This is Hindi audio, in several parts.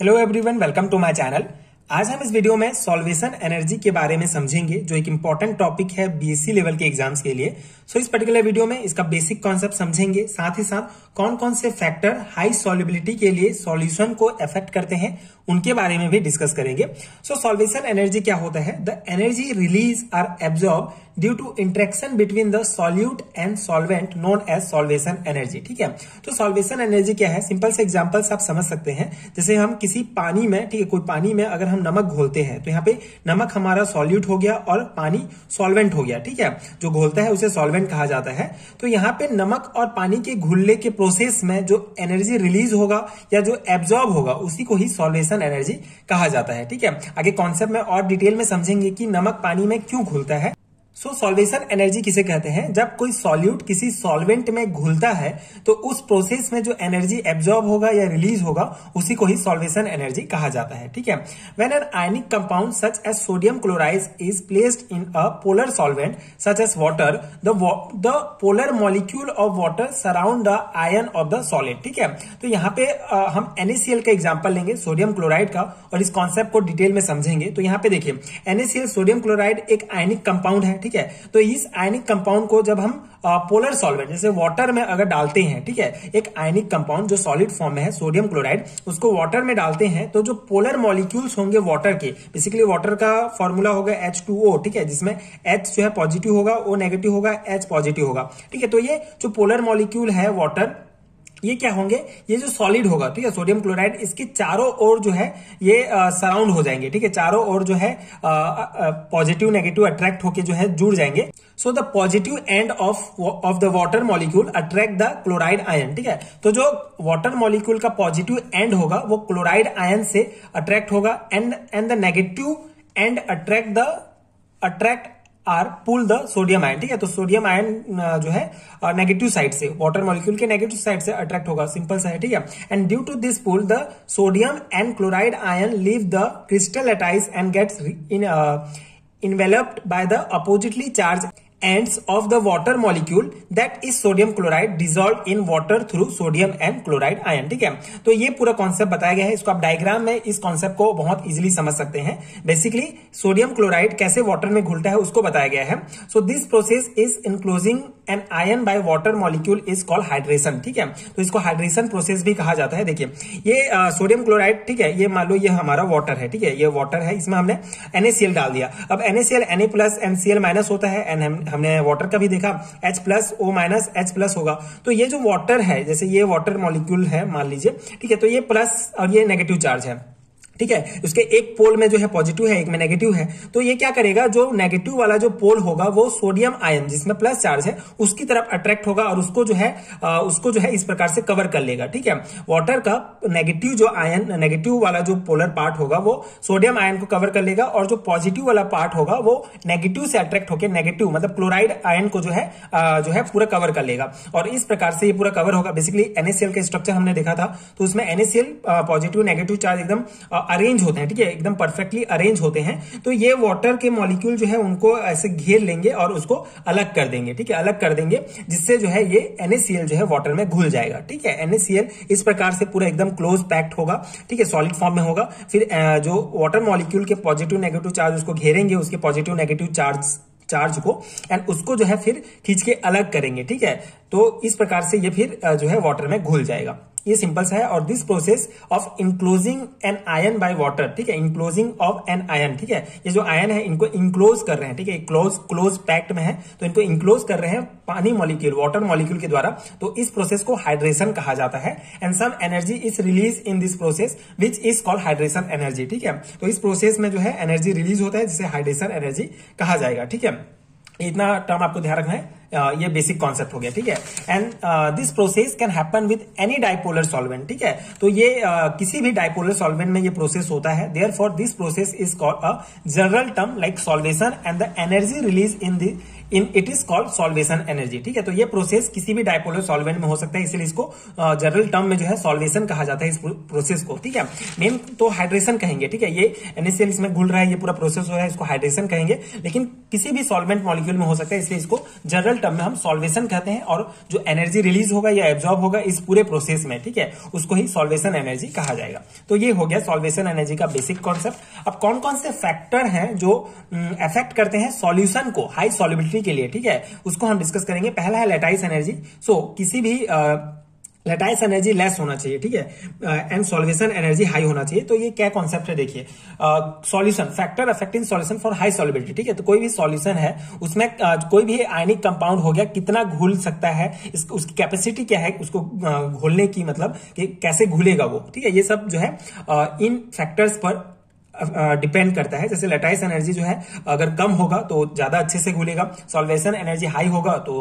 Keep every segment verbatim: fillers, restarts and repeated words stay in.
Hello everyone, welcome to my channel. आज हम इस वीडियो में सॉल्वेशन एनर्जी के बारे में समझेंगे, जो एक इम्पोर्टेंट टॉपिक है बीएससी लेवल के एग्जाम्स के लिए। सो इस पर्टिकुलर वीडियो में इसका बेसिक कॉन्सेप्ट समझेंगे, साथ ही साथ कौन कौन से फैक्टर हाई सॉल्युबिलिटी के लिए सॉल्यूशन को अफेक्ट करते हैं उनके बारे में भी डिस्कस करेंगे। सो सॉल्वेशन एनर्जी क्या होता है? The energy release or absorb due to interaction between the solute and solvent known as solvation energy. ठीक है, तो सॉल्वेशन एनर्जी क्या है? सिंपल से एग्जांपल्स आप समझ सकते हैं। जैसे हम किसी पानी में, ठीक है, कोई पानी में अगर हम नमक घोलते हैं तो यहाँ पे नमक हमारा सॉल्यूट हो गया और पानी सॉल्वेंट हो गया। ठीक है, जो घोलता है उसे सॉल्वेंट कहा जाता है। तो यहाँ पे नमक और पानी के घुलने के प्रोसेस में जो एनर्जी रिलीज होगा या जो एब्जॉर्ब होगा उसी को ही सॉल्वेशन एनर्जी कहा जाता है। ठीक है, आगे कॉन्सेप्ट में और डिटेल में समझेंगे कि नमक पानी में क्यों घुलता है। सो सॉल्वेशन एनर्जी किसे कहते हैं? जब कोई सॉल्यूट किसी सॉल्वेंट में घुलता है तो उस प्रोसेस में जो एनर्जी एब्जॉर्ब होगा या रिलीज होगा उसी को ही सॉल्वेशन एनर्जी कहा जाता है। ठीक है, when an ionic compound such as sodium chloride is placed in a polar solvent such as water, the polar molecule of water surround the ion of the solid. ठीक है, तो यहाँ पे आ, हम एनएसीएल का एग्जाम्पल लेंगे, सोडियम क्लोराइड का, और इस कॉन्सेप्ट को डिटेल में समझेंगे। तो यहाँ पे देखिए, एनएसीएल सोडियम क्लोराइड एक आयनिक कंपाउंड है। ठीक है, तो इस आयनिक कंपाउंड को जब हम पोलर सॉल्वेंट जैसे वाटर में अगर डालते हैं, ठीक है, एक आयनिक कंपाउंड जो सॉलिड फॉर्म में है सोडियम क्लोराइड, उसको वाटर में डालते हैं तो जो पोलर मॉलिक्यूल्स होंगे वाटर के, बेसिकली वाटर का फॉर्मूला होगा एच टू ओ। ठीक है, जिसमें H जो है पॉजिटिव होगा, O नेगेटिव होगा, H पॉजिटिव होगा। ठीक है, तो ये जो पोलर मॉलिक्यूल है वाटर, ये क्या होंगे? ये जो सॉलिड होगा, ठीक है, सोडियम क्लोराइड, इसके चारों ओर जो है ये सराउंड हो जाएंगे। ठीक है, चारों ओर जो है पॉजिटिव नेगेटिव अट्रैक्ट होके जो है जुड़ जाएंगे। So the positive end of of the water molecule attract the chloride ion. ठीक है, तो जो वाटर मॉलिक्यूल का पॉजिटिव एंड होगा वो क्लोराइड आयन से अट्रैक्ट होगा, and and the negative end attract the attract or pull the sodium ion. ठीक है, तो सोडियम आयन जो है नेगेटिव साइड से, वाटर मॉलिक्यूल के नेगेटिव साइड से अट्रैक्ट होगा, सिंपल सा है। ठीक है, and due to this pull the sodium and chloride ion leave the crystal lattice and gets in enveloped by the oppositely charge ends of the water molecule that is sodium chloride dissolved in water through sodium and chloride ion। ठीक है, तो ये पूरा कॉन्सेप्ट बताया गया है, इसको आप डायग्राम में इस कॉन्सेप्ट को बहुत इजीली समझ सकते हैं। बेसिकली सोडियम क्लोराइड कैसे वाटर में घुलता है उसको बताया गया है। So this process is enclosing an ion by water molecule is called hydration. ठीक है, तो इसको हाइड्रेशन प्रोसेस भी कहा जाता है। देखिए, ये सोडियम क्लोराइड, ठीक है, ये मान लो ये हमारा वाटर है। ठीक है, ये वाटर है, इसमें हमने एनएसीएल डाल दिया। अब NaCl N A plus N C L minus होता है, एन हमने वाटर का भी देखा, H plus O minus H plus होगा। तो ये जो वाटर है, जैसे ये वाटर मॉलिक्यूल है मान लीजिए, ठीक है, तो ये प्लस और ये नेगेटिव चार्ज है। ठीक है, उसके एक पोल में जो है पॉजिटिव है, एक में नेगेटिव है। तो ये क्या करेगा, जो नेगेटिव वाला जो पोल होगा वो सोडियम आयन जिसमें प्लस चार्ज है उसकी तरफ अट्रैक्ट होगा और उसको जो है उसको जो है इस प्रकार से कवर कर लेगा। ठीक है, वाटर का नेगेटिव जो आयन, नेगेटिव वाला जो पोलर पार्ट होगा वो सोडियम आयन को कवर कर लेगा, और जो पॉजिटिव वाला पार्ट होगा वो नेगेटिव से अट्रैक्ट होकर नेगेटिव मतलब क्लोराइड आयन को जो है जो है पूरा कवर कर लेगा, और इस प्रकार से ये पूरा कवर होगा। बेसिकली एनएसीएल का स्ट्रक्चर हमने देखा था, तो उसमें एनएसीएल पॉजिटिव नेगेटिव चार्ज एकदम अरेंज होते हैं। ठीक है, एकदम परफेक्टली अरेंज होते हैं। तो ये वाटर के मॉलिक्यूल जो है उनको ऐसे घेर लेंगे और उसको अलग कर देंगे। ठीक है, अलग कर देंगे, जिससे जो है ये एनएसीएल जो है वाटर में घुल जाएगा। ठीक है, एनएसीएल इस प्रकार से पूरा एकदम क्लोज पैक्ड होगा। ठीक है, सॉलिड फॉर्म में होगा। फिर जो वाटर मॉलिक्यूल के पॉजिटिव नेगेटिव चार्ज उसको घेरेंगे, उसके पॉजिटिव नेगेटिव चार्ज चार्ज को, एंड उसको जो है फिर खींच के अलग करेंगे। ठीक है, तो इस प्रकार से ये फिर जो है वाटर में घुल जाएगा। ये सिंपल सा है। और this process of enclosing an ion by water, ठीक है, इंक्लोजिंग ऑफ एन आयन, ठीक है, ये जो आयन है इनको इंक्लोज कर रहे हैं। ठीक है, क्लोज क्लोज पैक्ट में है तो इनको इंक्लोज कर रहे हैं पानी मॉलिक्यूल, वाटर मॉलिक्यूल के द्वारा। तो इस प्रोसेस को हाइड्रेशन कहा जाता है, and some energy is release in this process which is called hydration energy. ठीक है, तो इस प्रोसेस में जो है एनर्जी रिलीज होता है जिसे हाइड्रेशन एनर्जी कहा जाएगा। ठीक है, इतना टर्म आपको ध्यान रखना है, Uh, ये बेसिक कॉन्सेप्ट हो गया। ठीक है, and this process can happen with any dipolar solvent. ठीक है, तो ये uh, किसी भी डाइपोलर सॉल्वेंट में ये प्रोसेस होता है। Therefore this process is called a general term like solvation, and the energy release in the in it is called solvation energy. ठीक है, तो ये प्रोसेस किसी भी डाइपोलर सॉल्वेंट में हो सकता है, इसलिए इसको जनरल uh, टर्म में जो है सॉल्वेशन कहा जाता है इस प्रोसेस को। ठीक है, मेन तो हाइड्रेशन कहेंगे। ठीक है, ये एनएसीएल इसमें घुल रहा है, ये पूरा प्रोसेस हो रहा है, इसको हाइड्रेशन कहेंगे। लेकिन किसी भी सॉल्वेंट मॉलिक्यूल में हो सकता है, इसलिए इसको जनरल टर्म में हम सॉल्वेशन कहते हैं। और जो एनर्जी रिलीज होगा या एब्जॉर्ब होगा इस पूरे प्रोसेस में, ठीक है, उसको ही सॉल्वेशन एनर्जी कहा जाएगा। तो ये हो गया सॉल्वेशन एनर्जी का बेसिक कॉन्सेप्ट। अब कौन कौन से फैक्टर हैं जो अफेक्ट करते हैं सॉल्यूशन को हाई सॉल्युबिलिटी के लिए, ठीक है, उसको हम डिस्कस करेंगे। पहला है लैटाइस एनर्जी। सो किसी भी आ, लैटाइस एनर्जी लेस होना चाहिए, ठीक है, एंड सॉल्वेशन एनर्जी हाई होना चाहिए। तो ये क्या कॉन्सेप्ट है, देखिए, solution factor affecting solution for high solubility, ठीक है। तो कोई भी सॉल्यूशन है उसमें uh, कोई भी आयनिक कंपाउंड हो गया, कितना घुल सकता है, इस, उसकी कैपेसिटी क्या है उसको uh, घोलने की, मतलब कि कैसे घुलेगा वो, ठीक है, ये सब जो है uh, इन फैक्टर्स पर डिपेंड uh, करता है। जैसे लैटाइस एनर्जी जो है अगर कम होगा तो ज्यादा अच्छे से घुलेगा, सॉल्वेशन एनर्जी हाई होगा तो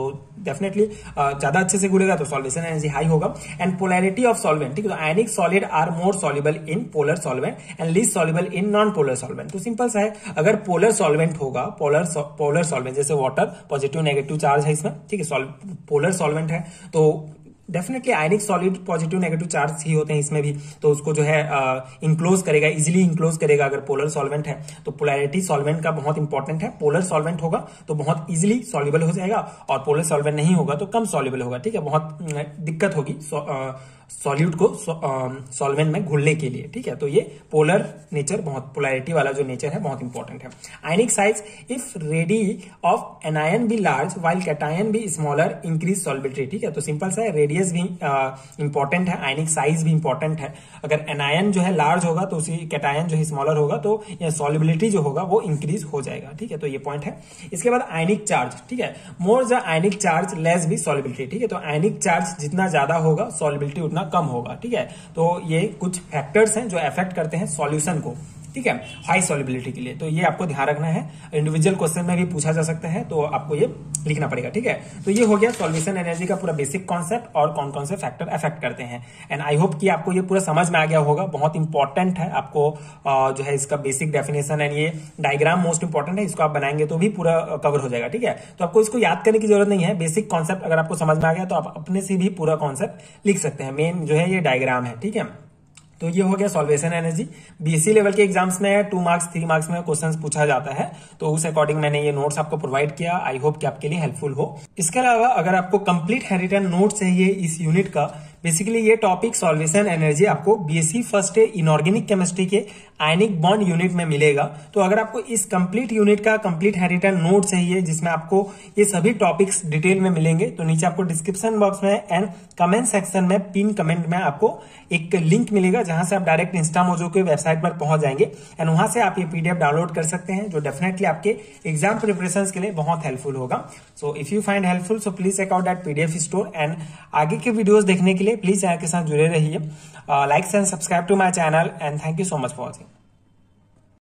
डेफिनेटली uh, ज्यादा अच्छे से घुलेगा, तो सॉल्वेशन एनर्जी हाई होगा। एंड पोलैरिटी ऑफ सॉल्वेंट, ठीक है, तो ionic solid are more soluble in polar solvent and least soluble in non polar solvent. तो सिंपल सा है, अगर पोलर सॉल्वेंट होगा, पोलर पोलर सॉल्वेंट जैसे वाटर, पॉजिटिव नेगेटिव चार्ज है इसमें, ठीक है, पोलर सॉल्वेंट है तो definitely ionic solid positive negative charge ही होते हैं इसमें भी, तो उसको जो है इंक्लोज करेगा, इजिली इंक्लोज करेगा। अगर पोलर सॉल्वेंट है तो पोलैरिटी सॉल्वेंट का बहुत इंपॉर्टेंट है, पोलर सॉल्वेंट होगा तो बहुत इजिली सॉल्युबल हो जाएगा, और पोलर सॉल्वेंट नहीं होगा तो कम सॉल्युबल होगा, ठीक है, बहुत दिक्कत होगी सॉल्यूट को सॉल्वेंट में घुलने के लिए, ठीक है। तो ये पोलर नेचर, बहुत पोलैरिटी वाला जो नेचर है बहुत इंपॉर्टेंट है। Ionic size, if radii of anion be large while cation be smaller increase solubility, ठीक है। तो सिंपल सा है, रेडियस भी इंपॉर्टेंट है, आयनिक साइज भी इंपॉर्टेंट है। अगर एनायन जो है लार्ज होगा तो उसी कैटायन जो है स्मॉलर होगा, तो सॉल्युबिलिटी जो होगा वो इंक्रीज हो जाएगा, ठीक है, तो ये पॉइंट है। इसके बाद आयनिक चार्ज, ठीक है, more the ionic charge less be solubility, ठीक है, तो आयनिक चार्ज जितना ज्यादा होगा सॉल्युबिलिटी उतना कम होगा, ठीक है। तो ये कुछ फैक्टर्स हैं जो अफेक्ट करते हैं सॉल्यूशन को, ठीक है, हाई सॉल्युबिलिटी के लिए। तो ये आपको ध्यान रखना है, इंडिविजुअल क्वेश्चन में भी पूछा जा सकता है, तो आपको ये लिखना पड़ेगा, ठीक है। तो ये हो गया सॉल्यूशन एनर्जी का पूरा बेसिक कॉन्सेप्ट और कौन कौन से फैक्टर अफेक्ट करते हैं। एंड आई होप कि आपको ये पूरा समझ में आ गया होगा, बहुत इंपॉर्टेंट है, आपको जो है इसका बेसिक डेफिनेशन एंड ये डायग्राम मोस्ट इंपॉर्टेंट है, इसको आप बनाएंगे तो भी पूरा कवर हो जाएगा, ठीक है। तो आपको इसको याद करने की जरूरत नहीं है, बेसिक कॉन्सेप्ट अगर आपको समझ में आ गया तो आप अपने से भी पूरा कॉन्सेप्ट लिख सकते हैं, मेन जो है ये डायग्राम है, ठीक है। तो ये हो गया सॉल्वेशन एनर्जी। बीएससी लेवल के एग्जाम्स में टू मार्क्स थ्री मार्क्स में क्वेश्चंस पूछा जाता है, तो उस अकॉर्डिंग मैंने ये नोट्स आपको प्रोवाइड किया, आई होप कि आपके लिए हेल्पफुल हो। इसके अलावा अगर आपको कंप्लीट हैंड रिटन नोट चाहिए इस यूनिट का, बेसिकली ये टॉपिक सॉल्वेशन एनर्जी आपको BSc first year inorganic chemistry के आयनिक बॉन्ड यूनिट में मिलेगा। तो अगर आपको इस कंप्लीट यूनिट का कंप्लीट हैंड रिटन नोट चाहिए जिसमें आपको ये सभी टॉपिक्स डिटेल में मिलेंगे, तो नीचे आपको डिस्क्रिप्शन बॉक्स में एंड कमेंट सेक्शन में पिन कमेंट में आपको एक लिंक मिलेगा, जहां से आप डायरेक्ट इंस्टामोजो के वेबसाइट पर पहुंच जाएंगे एंड वहां से आप ये पीडीएफ डाउनलोड कर सकते हैं, जो डेफिनेटली आपके एग्जाम प्रिपरेशन के लिए बहुत हेल्पफुल होगा। So if you find helpful so please check out that PDF store. And आगे के वीडियोस देखने के लिए प्लीज चैनल के साथ जुड़े रहिए, like and subscribe to my channel and thank you so much for watching.